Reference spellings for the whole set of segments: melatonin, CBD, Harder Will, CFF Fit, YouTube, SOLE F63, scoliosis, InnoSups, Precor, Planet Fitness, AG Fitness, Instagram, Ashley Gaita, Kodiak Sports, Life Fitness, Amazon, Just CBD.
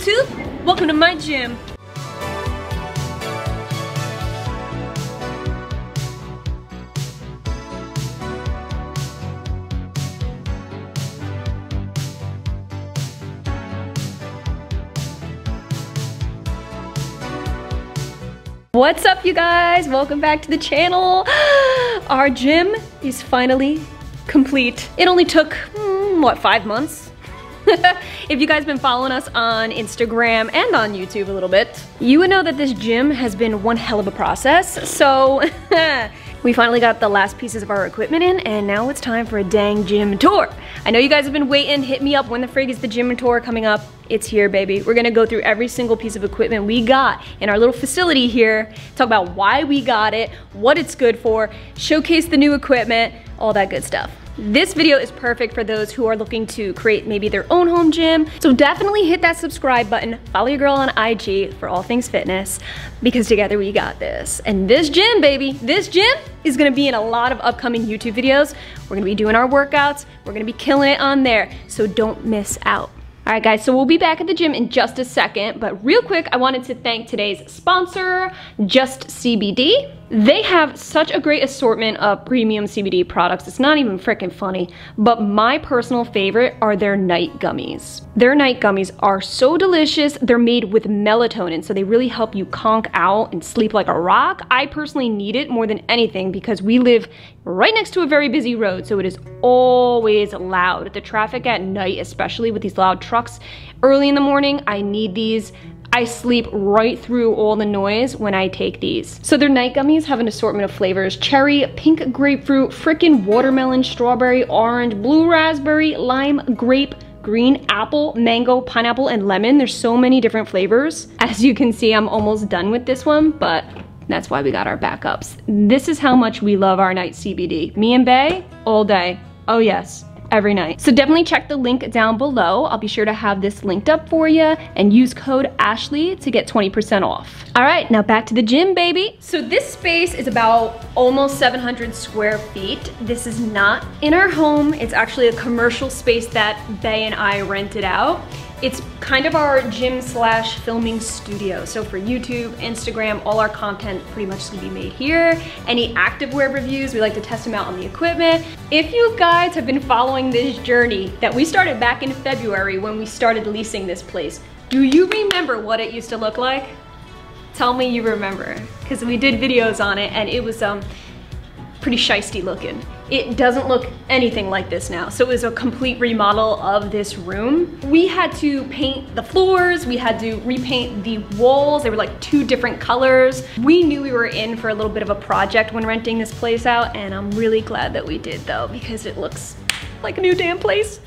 YouTube, welcome to my gym. What's up, you guys? Welcome back to the channel. Our gym is finally complete. It only took, what, 5 months? If you guys have been following us on Instagram and on YouTube a little bit, you would know that this gym has been one hell of a process. So we finally got the last pieces of our equipment in, and now it's time for a dang gym tour. I know you guys have been waiting. Hit me up. When the frig is the gym tour coming up? It's here, baby. We're gonna go through every single piece of equipment we got in our little facility here, talk about why we got it, what it's good for, showcase the new equipment, all that good stuff. This video is perfect for those who are looking to create maybe their own home gym. So definitely hit that subscribe button, follow your girl on IG for all things fitness, because together we got this. And this gym, baby, this gym is gonna be in a lot of upcoming YouTube videos. We're gonna be doing our workouts, we're gonna be killing it on there, so don't miss out. All right, guys, so we'll be back at the gym in just a second, but real quick, I wanted to thank today's sponsor, Just CBD. They have such a great assortment of premium CBD products, it's not even freaking funny, but my personal favorite are their night gummies. Their night gummies are so delicious. They're made with melatonin, so they really help you conk out and sleep like a rock. I personally need it more than anything because we live right next to a very busy road, so it is always loud. The traffic at night, especially with these loud trucks early in the morning, I need these. I sleep right through all the noise when I take these. So their night gummies have an assortment of flavors: cherry, pink grapefruit, frickin' watermelon, strawberry, orange, blue raspberry, lime, grape, green apple, mango, pineapple, and lemon. There's so many different flavors. As you can see, I'm almost done with this one, but that's why we got our backups. This is how much we love our night CBD. Me and Bae, all day. Oh yes. Every night. So definitely check the link down below. I'll be sure to have this linked up for you, and use code Ashley to get 20% off. All right, now back to the gym, baby. So this space is about almost 700 square feet. This is not in our home. It's actually a commercial space that Bae and I rented out. It's kind of our gym slash filming studio. So for YouTube, Instagram, all our content pretty much is gonna be made here. Any activewear reviews, we like to test them out on the equipment. If you guys have been following this journey that we started back in February when we started leasing this place, do you remember what it used to look like? Tell me you remember, because we did videos on it and it was pretty shiesty looking. It doesn't look anything like this now. So it was a complete remodel of this room. We had to paint the floors, we had to repaint the walls. They were like two different colors. We knew we were in for a little bit of a project when renting this place out, and I'm really glad that we did though, because it looks like a new damn place.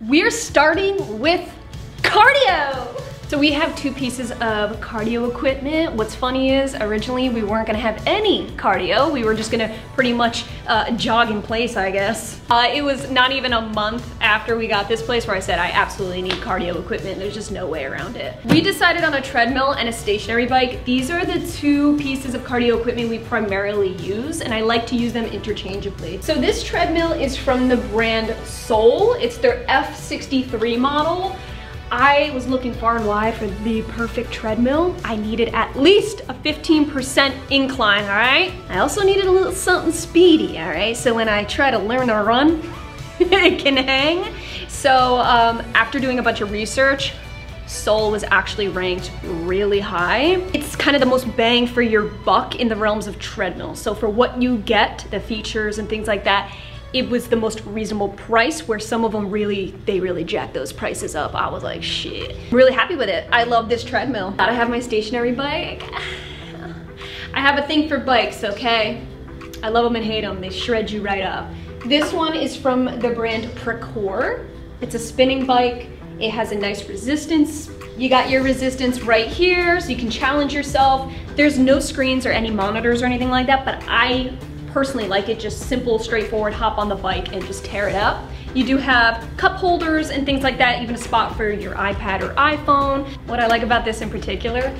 We're starting with cardio. So we have two pieces of cardio equipment. What's funny is originally we weren't gonna have any cardio. We were just gonna pretty much jog in place, I guess. It was not even a month after we got this place where I said I absolutely need cardio equipment. There's just no way around it. We decided on a treadmill and a stationary bike. These are the two pieces of cardio equipment we primarily use, and I like to use them interchangeably. So this treadmill is from the brand SOLE. It's their F63 model. I was looking far and wide for the perfect treadmill. I needed at least a 15% incline, all right? I also needed a little something speedy, all right? So when I try to learn to run, it can hang. So after doing a bunch of research, SOLE was actually ranked really high. It's kind of the most bang for your buck in the realms of treadmills. So for what you get, the features and things like that, it was the most reasonable price, where some of them really jacked those prices up. I was like, shit. I'm really happy with it. I love this treadmill. Gotta have my stationary bike. I have a thing for bikes, okay? I love them and hate them. They shred you right up. This one is from the brand Precor. It's a spinning bike. It has a nice resistance. You got your resistance right here, so you can challenge yourself. There's no screens or any monitors or anything like that, but I personally like it just simple, straightforward, hop on the bike and just tear it up. You do have cup holders and things like that, even a spot for your iPad or iPhone. What I like about this in particular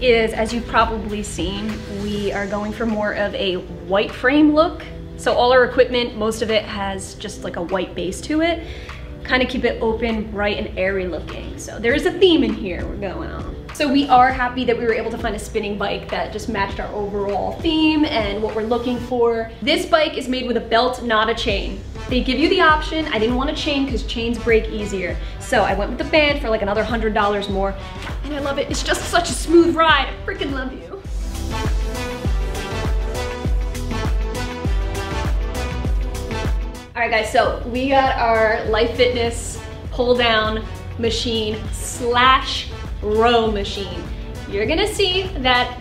is, as you've probably seen, we are going for more of a white frame look. So all our equipment, most of it has just like a white base to it. Kind of keep it open, bright, and airy looking. So there is a theme in here we're going on. So we are happy that we were able to find a spinning bike that just matched our overall theme and what we're looking for. This bike is made with a belt, not a chain. They give you the option. I didn't want a chain because chains break easier. So I went with the band for like another $100 more. And I love it. It's just such a smooth ride. I freaking love you. All right guys, so we got our Life Fitness pull down machine slash row machine. You're gonna see that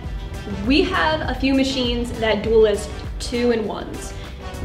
we have a few machines that dual as 2-in-1s.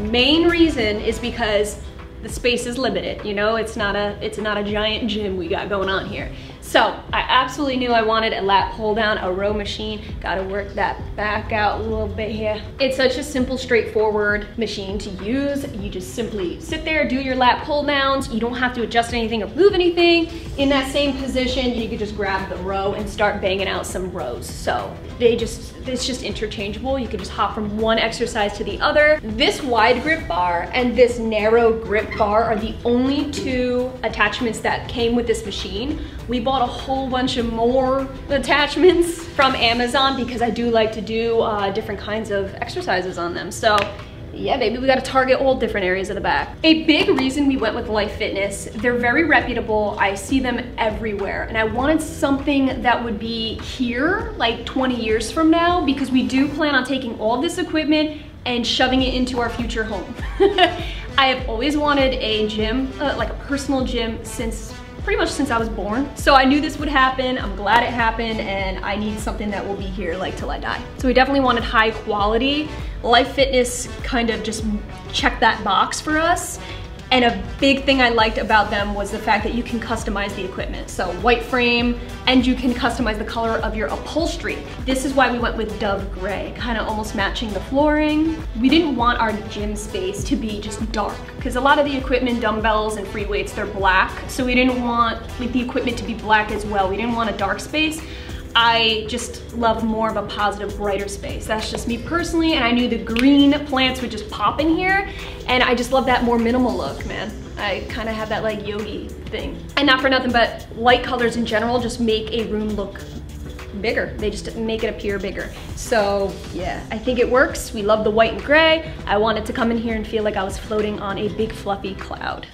Main reason is because the space is limited, you know, it's not a giant gym we got going on here. So I absolutely knew I wanted a lat pull down, a row machine. Gotta work that back out a little bit here. It's such a simple, straightforward machine to use. You just simply sit there, do your lat pull downs. You don't have to adjust anything or move anything. In that same position, you could just grab the row and start banging out some rows. So it's just interchangeable. You could just hop from one exercise to the other. This wide grip bar and this narrow grip bar are the only two attachments that came with this machine. We bought a whole bunch of more attachments from Amazon because I do like to do different kinds of exercises on them. So yeah, baby, we gotta target all different areas of the back. A big reason we went with Life Fitness, they're very reputable. I see them everywhere. And I wanted something that would be here like 20 years from now, because we do plan on taking all this equipment and shoving it into our future home. I have always wanted a gym, like a personal gym, pretty much since I was born. So I knew this would happen. I'm glad it happened, and I need something that will be here like till I die. So we definitely wanted high quality. Life Fitness kind of just checked that box for us. And a big thing I liked about them was the fact that you can customize the equipment. So white frame, and you can customize the color of your upholstery. This is why we went with dove gray, kind of almost matching the flooring. We didn't want our gym space to be just dark, because a lot of the equipment, dumbbells and free weights, they're black. So we didn't want like the equipment to be black as well. We didn't want a dark space. I just love more of a positive, brighter space. That's just me personally, and I knew the green plants would just pop in here, and I just love that more minimal look, man. I kind of have that like yogi thing. And not for nothing, but light colors in general just make a room look bigger. They just make it appear bigger. So yeah, I think it works. We love the white and gray. I wanted to come in here and feel like I was floating on a big fluffy cloud.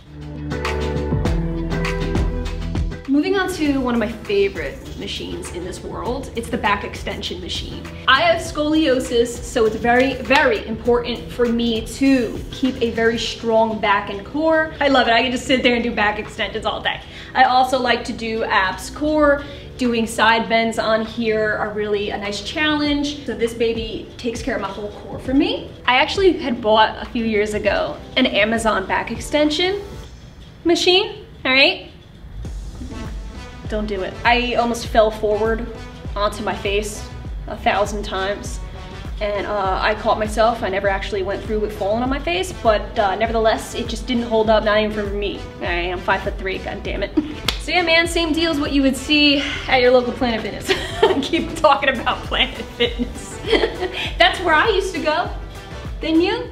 Moving on to one of my favorite machines in this world, it's the back extension machine. I have scoliosis, so it's very, very important for me to keep a very strong back and core. I love it, I can just sit there and do back extensions all day. I also like to do abs, core. Doing side bends on here are really a nice challenge. So this baby takes care of my whole core for me. I actually had bought a few years ago an Amazon back extension machine, all right? Don't do it. I almost fell forward onto my face 1,000 times, and I caught myself. I never actually went through with falling on my face, but nevertheless, it just didn't hold up, not even for me. I am 5'3", god damn it. So yeah, man, same deal as what you would see at your local Planet Fitness. I keep talking about Planet Fitness. That's where I used to go, didn't you?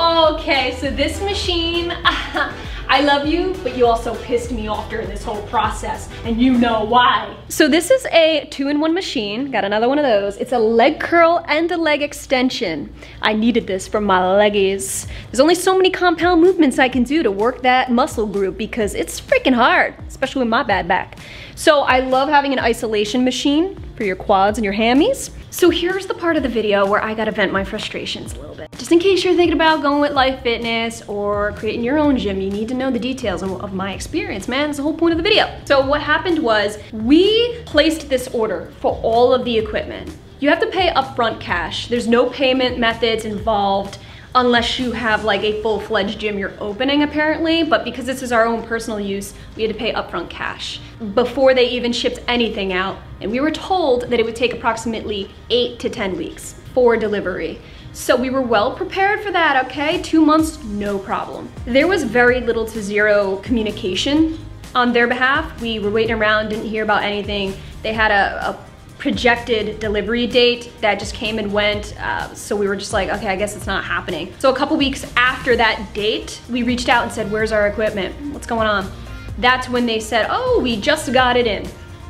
Okay, so this machine, I love you, but you also pissed me off during this whole process, and you know why. So this is a 2-in-1 machine, got another one of those. It's a leg curl and a leg extension. I needed this for my leggies. There's only so many compound movements I can do to work that muscle group, because it's freaking hard, especially with my bad back. So I love having an isolation machine for your quads and your hammies. So here's the part of the video where I gotta vent my frustrations a little bit. Just in case you're thinking about going with Life Fitness or creating your own gym, you need to know the details of my experience, man. It's the whole point of the video. So what happened was we placed this order for all of the equipment. You have to pay upfront cash. There's no payment methods involved unless you have like a full-fledged gym you're opening apparently, but because this is our own personal use, we had to pay upfront cash before they even shipped anything out. And we were told that it would take approximately 8 to 10 weeks for delivery. So we were well prepared for that, okay? 2 months, no problem. There was very little to zero communication on their behalf. We were waiting around, didn't hear about anything. They had a projected delivery date that just came and went, so we were just like, okay, I guess it's not happening. So a couple weeks after that date, we reached out and said, where's our equipment? What's going on? That's when they said, oh, we just got it in,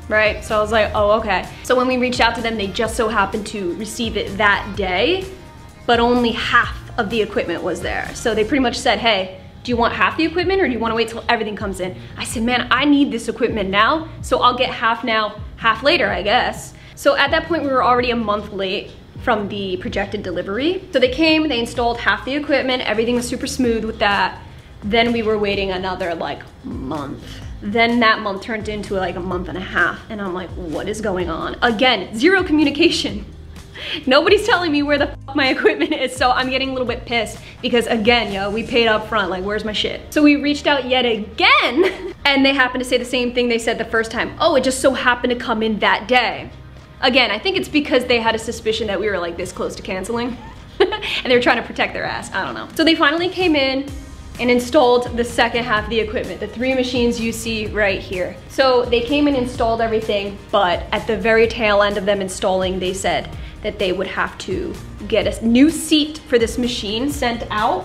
right? So I was like, oh, okay. So when we reached out to them, they just so happened to receive it that day, but only half of the equipment was there. So they pretty much said, hey, do you want half the equipment or do you want to wait till everything comes in? I said, man, I need this equipment now, so I'll get half now, half later, I guess. So at that point, we were already a month late from the projected delivery. So they came, they installed half the equipment, everything was super smooth with that. Then we were waiting another like month. Then that month turned into like a month and a half, and I'm like, what is going on? Again, zero communication. Nobody's telling me where the fuck my equipment is, so I'm getting a little bit pissed because again, yo, we paid up front, like, where's my shit? So we reached out yet again, and they happened to say the same thing they said the first time. Oh, it just so happened to come in that day. Again, I think it's because they had a suspicion that we were like this close to canceling and they were trying to protect their ass, I don't know. So they finally came in and installed the second half of the equipment, the three machines you see right here. So they came and installed everything, but at the very tail end of them installing, they said that they would have to get a new seat for this machine sent out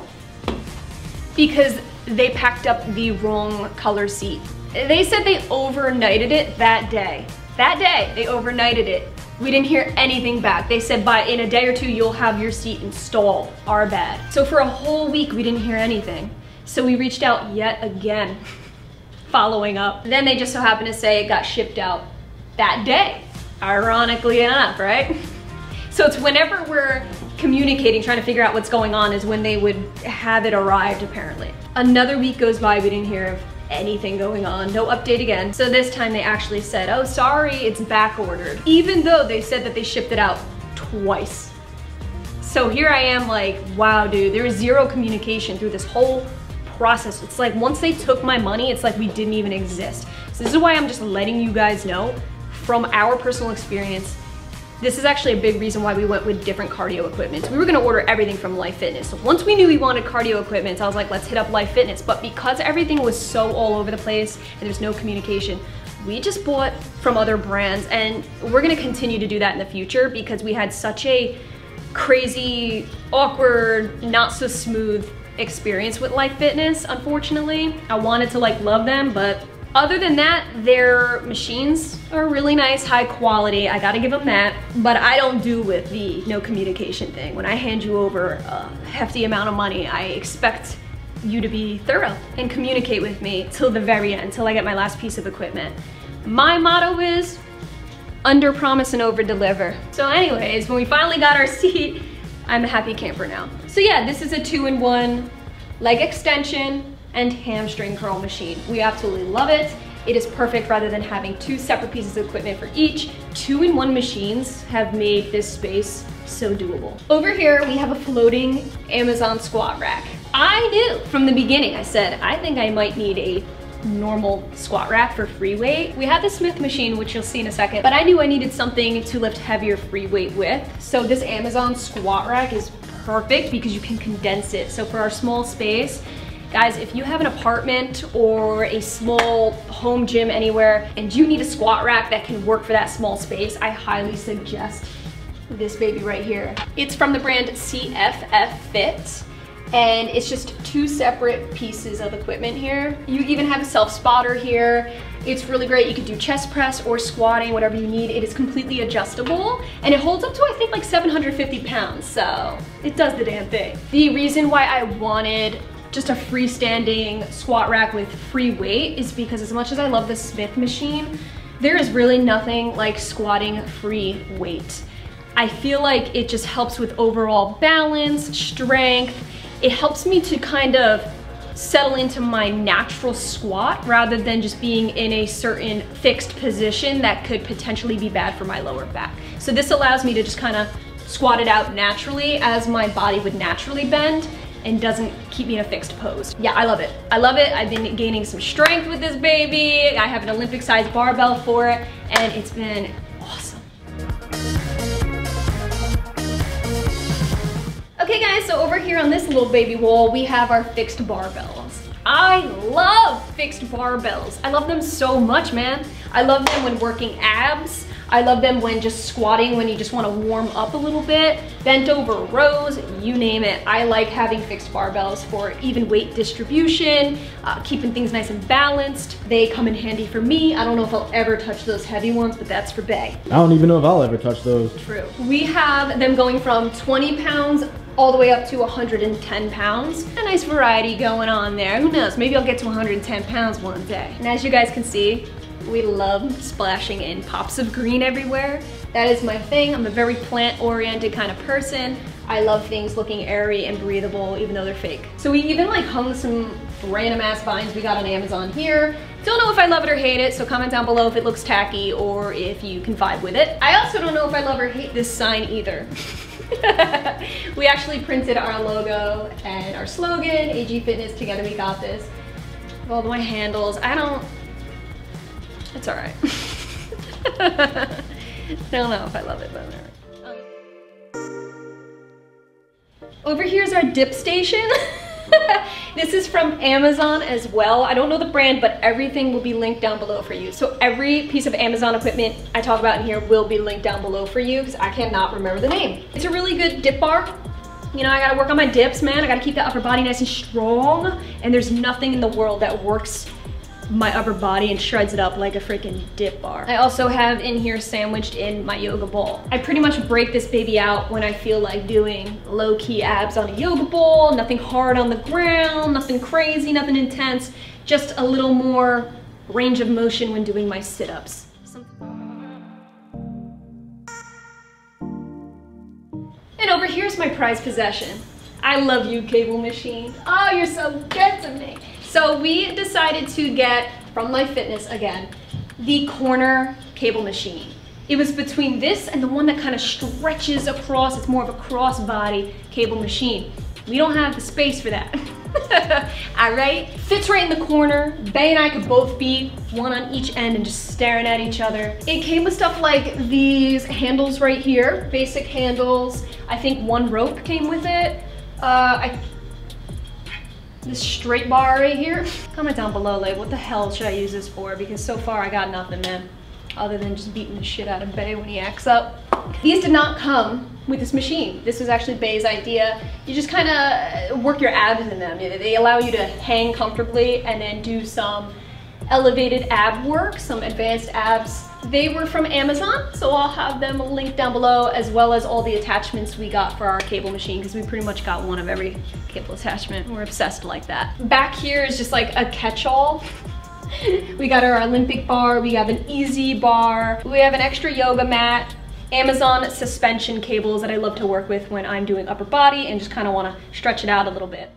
because they packed up the wrong color seat. They said they overnighted it that day. That day, they overnighted it. We didn't hear anything back. They said by in a day or two, you'll have your seat installed. Our bad. So for a whole week, we didn't hear anything. So we reached out yet again, following up. Then they just so happened to say it got shipped out that day, ironically enough, right? So it's whenever we're communicating, trying to figure out what's going on, is when they would have it arrived, apparently. Another week goes by, we didn't hear of anything going on, no update again. So this time they actually said, oh, sorry, it's back ordered, even though they said that they shipped it out twice. So here I am like, wow, dude, there is zero communication through this whole process. It's like once they took my money, it's like we didn't even exist. So this is why I'm just letting you guys know from our personal experience. This is actually a big reason why we went with different cardio equipment. We were gonna order everything from Life Fitness. So once we knew we wanted cardio equipment, I was like, let's hit up Life Fitness. But because everything was so all over the place and there's no communication, we just bought from other brands, and we're gonna continue to do that in the future because we had such a crazy, awkward, not so smooth experience with Life Fitness, unfortunately. I wanted to like love them, but other than that, their machines are really nice, high quality. I gotta give them that. But I don't do with the no communication thing. When I hand you over a hefty amount of money, I expect you to be thorough and communicate with me till the very end, till I get my last piece of equipment. My motto is under promise and over deliver. So anyways, when we finally got our seat, I'm a happy camper now. So yeah, this is a 2-in-1 leg extension and hamstring curl machine. We absolutely love it. It is perfect rather than having two separate pieces of equipment for each. 2-in-1 machines have made this space so doable. Over here, we have a floating Amazon squat rack. I knew from the beginning, I said, I think I might need a normal squat rack for free weight. We had the Smith machine, which you'll see in a second, but I knew I needed something to lift heavier free weight with. So this Amazon squat rack is perfect because you can condense it. So for our small space, guys, if you have an apartment or a small home gym anywhere and you need a squat rack that can work for that small space, I highly suggest this baby right here. It's from the brand CFF Fit, and it's just two separate pieces of equipment here. You even have a self-spotter here. It's really great. You can do chest press or squatting, whatever you need. It is completely adjustable, and it holds up to, I think, like 750 pounds, so it does the damn thing. The reason why I wanted just a freestanding squat rack with free weight is because as much as I love the Smith machine, there is really nothing like squatting free weight. I feel like it just helps with overall balance, strength. It helps me to kind of settle into my natural squat rather than just being in a certain fixed position that could potentially be bad for my lower back. So this allows me to just kind of squat it out naturally as my body would naturally bend, and doesn't keep me in a fixed pose. Yeah, I love it. I love it. I've been gaining some strength with this baby. I have an Olympic-sized barbell for it, and it's been awesome. Okay guys, so over here on this little baby wall, we have our fixed barbells. I love fixed barbells. I love them so much, man. I love them when working abs. I love them when just squatting, when you just want to warm up a little bit, bent over rows, you name it. I like having fixed barbells for even weight distribution, keeping things nice and balanced. They come in handy for me. I don't know if I'll ever touch those heavy ones, but that's for Bay. I don't even know if I'll ever touch those. True. We have them going from 20 pounds all the way up to 110 pounds. A nice variety going on there. Who knows? Maybe I'll get to 110 pounds one day. And as you guys can see, we love splashing in pops of green everywhere. That is my thing. I'm a very plant-oriented kind of person. I love things looking airy and breathable, even though they're fake. So we even like hung some random ass vines we got on Amazon here. Don't know if I love it or hate it, so comment down below if it looks tacky or if you can vibe with it. I also don't know if I love or hate this sign either. We actually printed our logo and our slogan, AG Fitness, together we got this. All my handles, it's all right. Don't know if I love it, but over here's our dip station. This is from Amazon as well. I don't know the brand, but everything will be linked down below for you. So every piece of Amazon equipment I talk about in here will be linked down below for you because I cannot remember the name. It's a really good dip bar. You know, I gotta work on my dips, man. I gotta keep the upper body nice and strong. And there's nothing in the world that works my upper body and shreds it up like a freaking dip bar. I also have in here sandwiched in my yoga ball. I pretty much break this baby out when I feel like doing low-key abs on a yoga ball, nothing hard on the ground, nothing crazy, nothing intense, just a little more range of motion when doing my sit-ups. And over here's my prized possession. I love you, cable machine. Oh, you're so good to me. So we decided to get, from Life Fitness again, the corner cable machine. It was between this and the one that kind of stretches across. It's more of a cross-body cable machine. We don't have the space for that. All right? Fits right in the corner. Bay and I could both be one on each end and just staring at each other. It came with stuff like these handles right here, basic handles. I think one rope came with it. This straight bar right here. Comment down below, like, what the hell should I use this for? Because so far I got nothing, man. Other than just beating the shit out of Bay when he acts up. These did not come with this machine. This was actually Bay's idea. You just kind of work your abs in them. They allow you to hang comfortably and then do some elevated ab work, some advanced abs. They were from Amazon, so I'll have them linked down below, as well as all the attachments we got for our cable machine, because we pretty much got one of every cable attachment. We're obsessed like that. Back here is just like a catch-all. We got our Olympic bar, we have an easy bar, we have an extra yoga mat, Amazon suspension cables that I love to work with when I'm doing upper body and just kind of want to stretch it out a little bit.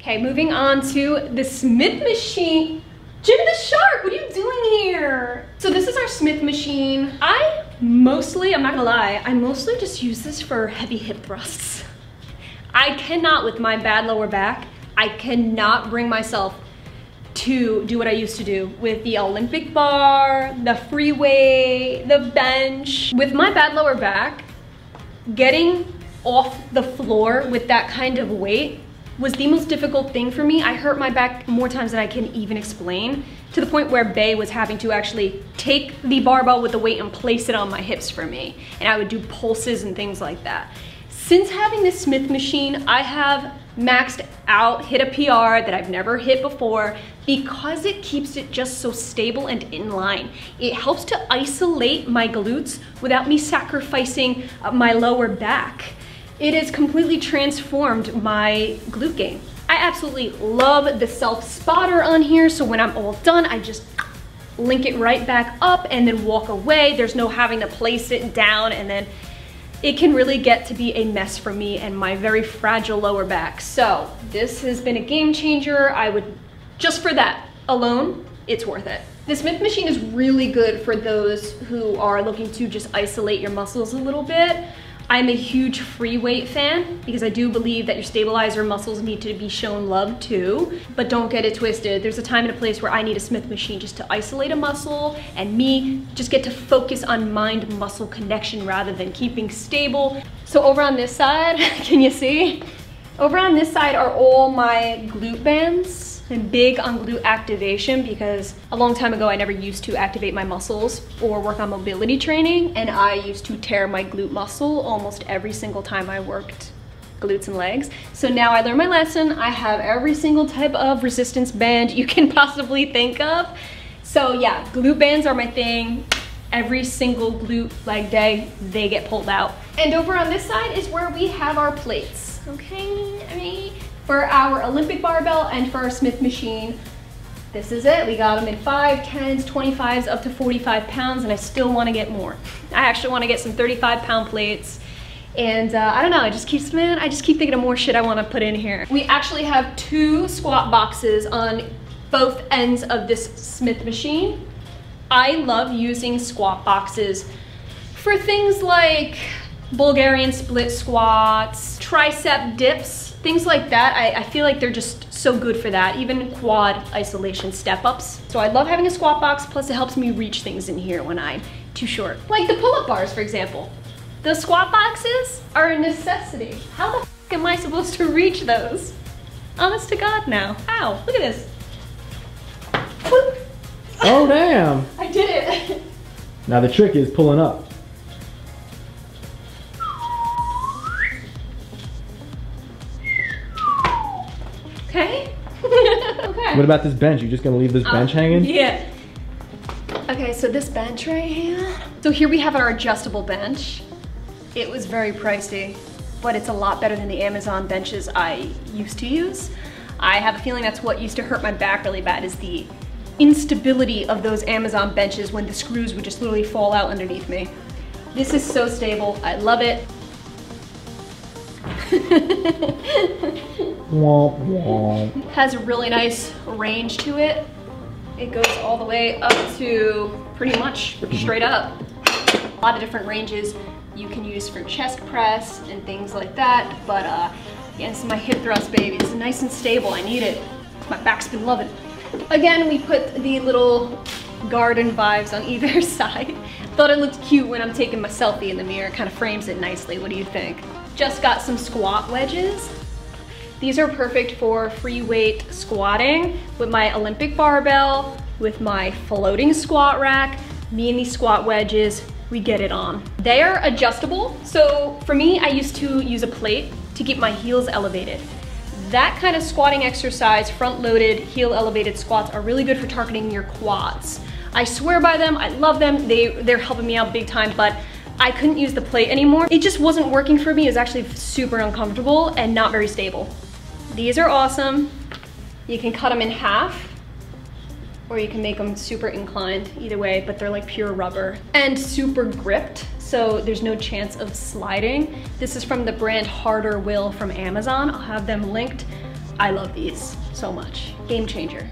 Okay, moving on to the Smith machine. Jim the Shark, what are you doing here? So this is our Smith machine. I'm not gonna lie, I mostly just use this for heavy hip thrusts. I cannot, with my bad lower back, I cannot bring myself to do what I used to do with the Olympic bar, the free weight, the bench. With my bad lower back, getting off the floor with that kind of weight was the most difficult thing for me. I hurt my back more times than I can even explain, to the point where Bay was having to actually take the barbell with the weight and place it on my hips for me. And I would do pulses and things like that. Since having this Smith machine, I have maxed out, hit a PR that I've never hit before, because it keeps it just so stable and in line. It helps to isolate my glutes without me sacrificing my lower back. It has completely transformed my glute game. I absolutely love the self-spotter on here, so when I'm all done, I just link it right back up and then walk away. There's no having to place it down, and then it can really get to be a mess for me and my very fragile lower back. So this has been a game changer. I would, just for that alone, it's worth it. The Smith machine is really good for those who are looking to just isolate your muscles a little bit. I'm a huge free weight fan because I do believe that your stabilizer muscles need to be shown love too, but don't get it twisted. There's a time and a place where I need a Smith machine just to isolate a muscle and me just get to focus on mind-muscle connection rather than keeping stable. So over on this side, can you see? Over on this side are all my glute bands. I'm big on glute activation because a long time ago I never used to activate my muscles or work on mobility training, and I used to tear my glute muscle almost every single time I worked glutes and legs. So now I learned my lesson. I have every single type of resistance band you can possibly think of. So yeah, glute bands are my thing. Every single glute leg day, they get pulled out. And over on this side is where we have our plates, okay? I mean, for our Olympic barbell and for our Smith machine, this is it. We got them in 5, 10s, 25s, up to 45 pounds, and I still wanna get more. I actually wanna get some 35-pound plates, and I don't know, I just keep thinking of more shit I wanna put in here. We actually have 2 squat boxes on both ends of this Smith machine. I love using squat boxes for things like Bulgarian split squats, tricep dips, things like that. I feel like they're just so good for that, even quad isolation step-ups. So I love having a squat box, plus it helps me reach things in here when I'm too short. Like the pull-up bars, for example. The squat boxes are a necessity. How the f am I supposed to reach those? Honest to God now. Ow, look at this. Whoop. Oh, damn. I did it. Now the trick is pulling up. Okay. Okay. What about this bench? You're just gonna leave this bench hanging? Yeah. Okay, so this bench right here. So here we have our adjustable bench. It was very pricey, but it's a lot better than the Amazon benches I used to use. I have a feeling that's what used to hurt my back really bad, is the instability of those Amazon benches when the screws would just literally fall out underneath me. This is so stable. I love it. Womp womp. Has a really nice range to it. It goes all the way up to pretty much straight up. A lot of different ranges you can use for chest press and things like that, but yeah, this is my hip thrust, baby. It's nice and stable. I need it. My back's been loving it. Again, we put the little garden vibes on either side. Thought it looked cute when I'm taking my selfie in the mirror. Kind of frames it nicely. What do you think? Just got some squat wedges. These are perfect for free weight squatting with my Olympic barbell, with my floating squat rack. Me and these squat wedges, we get it on. They are adjustable. So for me, I used to use a plate to keep my heels elevated. That kind of squatting exercise, front-loaded, heel-elevated squats are really good for targeting your quads. I swear by them, I love them, they're helping me out big time, but I couldn't use the plate anymore. It just wasn't working for me. It was actually super uncomfortable and not very stable. These are awesome. You can cut them in half, or you can make them super inclined, either way, but they're like pure rubber and super gripped, so there's no chance of sliding. This is from the brand Harder Will from Amazon. I'll have them linked. I love these so much. Game changer.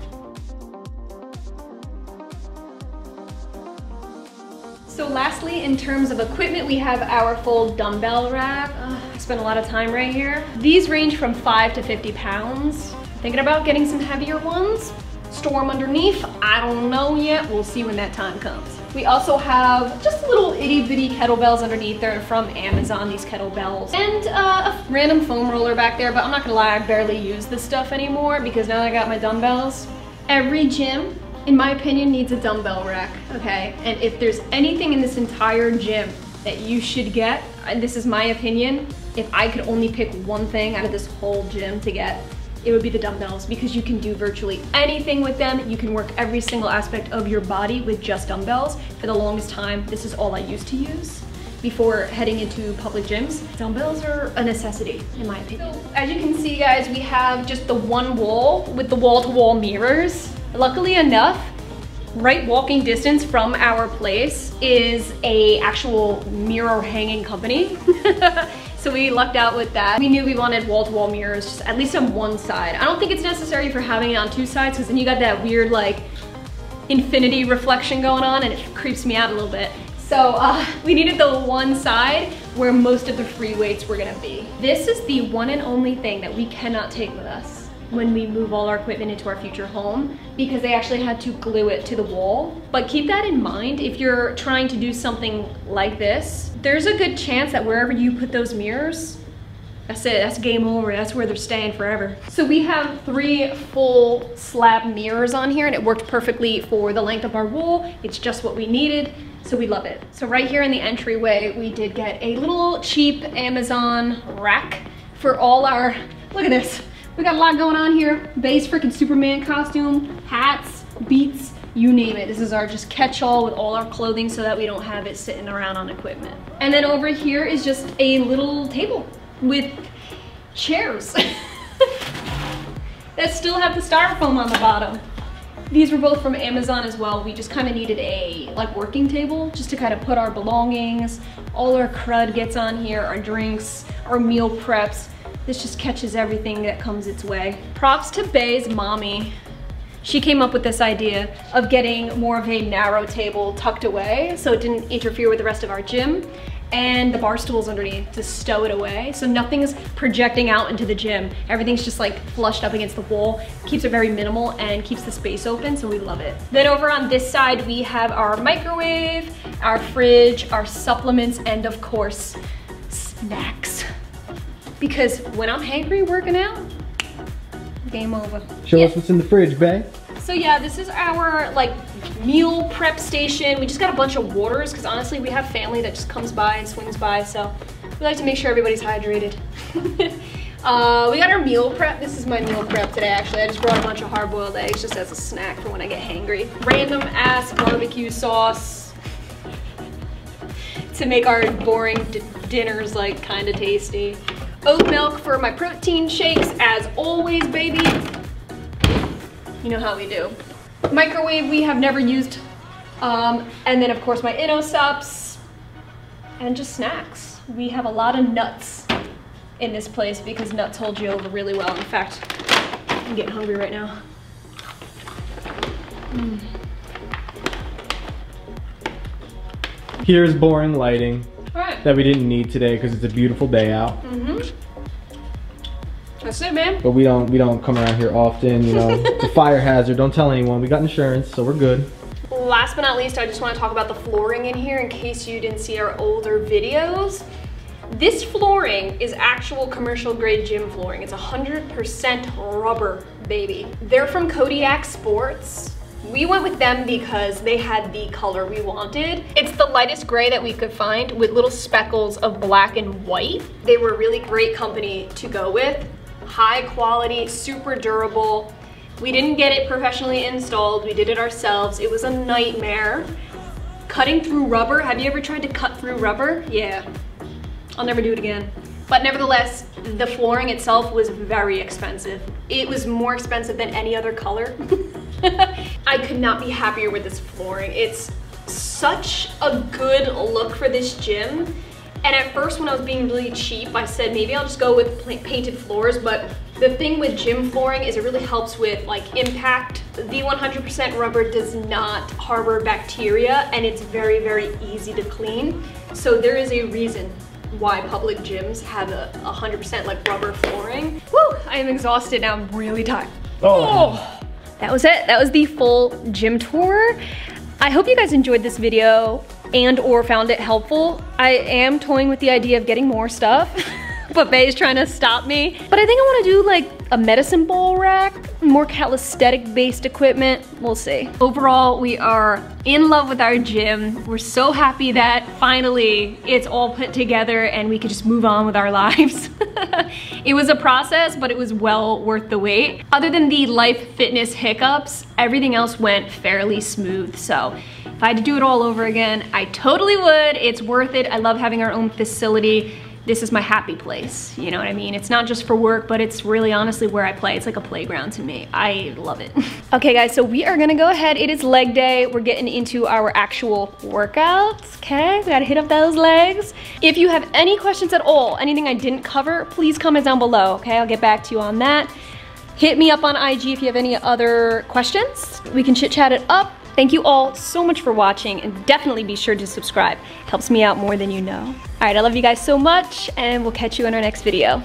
So lastly, in terms of equipment, we have our full dumbbell rack. I spent a lot of time right here. These range from 5 to 50 pounds. Thinking about getting some heavier ones. Store them underneath, I don't know yet. We'll see when that time comes. We also have just little itty bitty kettlebells underneath. They're from Amazon, these kettlebells. And a random foam roller back there, but I'm not gonna lie, I barely use this stuff anymore because now that I got my dumbbells, every gym, in my opinion, needs a dumbbell rack, okay? And if there's anything in this entire gym that you should get, and this is my opinion, if I could only pick one thing out of this whole gym to get, it would be the dumbbells, because you can do virtually anything with them. You can work every single aspect of your body with just dumbbells. For the longest time, this is all I used to use before heading into public gyms. Dumbbells are a necessity, in my opinion. So, as you can see, guys, we have just the one wall with the wall-to-wall mirrors. Luckily enough, right walking distance from our place is an actual mirror hanging company. So we lucked out with that. We knew we wanted wall-to-wall mirrors, just at least on one side. I don't think it's necessary for having it on two sides, because then you got that weird like infinity reflection going on, and it creeps me out a little bit. So we needed the one side where most of the free weights were gonna be. This is the one and only thing that we cannot take with us when we move all our equipment into our future home, because they actually had to glue it to the wall. But keep that in mind, if you're trying to do something like this, there's a good chance that wherever you put those mirrors, That's it, that's game over. That's where they're staying forever. So we have 3 full slab mirrors on here, and it worked perfectly for the length of our wall. It's just what we needed, so we love it. So right here in the entryway, we did get a little cheap Amazon rack for all our, look at this. We got a lot going on here. Base freaking Superman costume, hats, beats, you name it. This is our just catch-all with all our clothing so that we don't have it sitting around on equipment. And then over here is just a little table with chairs that still have the styrofoam on the bottom. These were both from Amazon as well. We just kind of needed a like working table just to kind of put our belongings, all our crud gets on here, our drinks, our meal preps. This just catches everything that comes its way. Props to Bay's mommy. She came up with this idea of getting more of a narrow table tucked away so it didn't interfere with the rest of our gym, and the bar stools underneath to stow it away. So nothing's projecting out into the gym. Everything's just like flushed up against the wall. Keeps it very minimal and keeps the space open, so we love it. Then over on this side, we have our microwave, our fridge, our supplements, and of course, snacks. Because when I'm hangry working out, game over. Show us what's in the fridge, bae. So yeah, this is our like meal prep station. We just got a bunch of waters because honestly we have family that just comes by and swings by, so we like to make sure everybody's hydrated. We got our meal prep. This is my meal prep today actually. I just brought a bunch of hard-boiled eggs just as a snack for when I get hangry. Random ass barbecue sauce to make our boring dinners like kind of tasty. Oat milk for my protein shakes, as always, baby. You know how we do. Microwave we have never used. And then of course my InnoSups and just snacks. We have a lot of nuts in this place because nuts hold you over really well. In fact, I'm getting hungry right now. Here's boring lighting. That we didn't need today because it's a beautiful day out. That's it, man. But we don't come around here often, you know. The fire hazard, don't tell anyone. We got insurance, so we're good. Last but not least, I just want to talk about the flooring in here in case you didn't see our older videos. This flooring is actual commercial grade gym flooring. It's 100% rubber, baby. They're from Kodiak Sports. We went with them because they had the color we wanted. It's the lightest gray that we could find with little speckles of black and white. They were a really great company to go with. High quality, super durable. We didn't get it professionally installed. We did it ourselves. It was a nightmare. Cutting through rubber. Have you ever tried to cut through rubber? Yeah. I'll never do it again. But nevertheless, the flooring itself was very expensive. It was more expensive than any other color. I could not be happier with this flooring. It's such a good look for this gym. And at first when I was being really cheap, I said maybe I'll just go with painted floors, but the thing with gym flooring is it really helps with like impact. The 100% rubber does not harbor bacteria and it's very, very easy to clean. So there is a reason why public gyms have a 100% like rubber flooring. Woo, I am exhausted now, I'm really tired. Oh. That was it. That was the full gym tour. I hope you guys enjoyed this video and or found it helpful. I am toying with the idea of getting more stuff, but Bae's trying to stop me. But I think I want to do like a medicine ball rack, more calisthenic based equipment. We'll see. Overall, we are in love with our gym. We're so happy that finally it's all put together and we could just move on with our lives. It was a process, but it was well worth the wait. Other than the Life Fitness hiccups, everything else went fairly smooth. So if I had to do it all over again, I totally would. It's worth it. I love having our own facility. This is my happy place, you know what I mean? It's not just for work, but it's really honestly where I play. It's like a playground to me. I love it. Okay guys, so we are gonna go ahead. It is leg day. We're getting into our actual workouts, okay? We gotta hit up those legs. If you have any questions at all, anything I didn't cover, please comment down below, okay? I'll get back to you on that. Hit me up on IG if you have any other questions. We can chit chat it up. Thank you all so much for watching, and definitely be sure to subscribe. It helps me out more than you know. All right, I love you guys so much, and we'll catch you in our next video.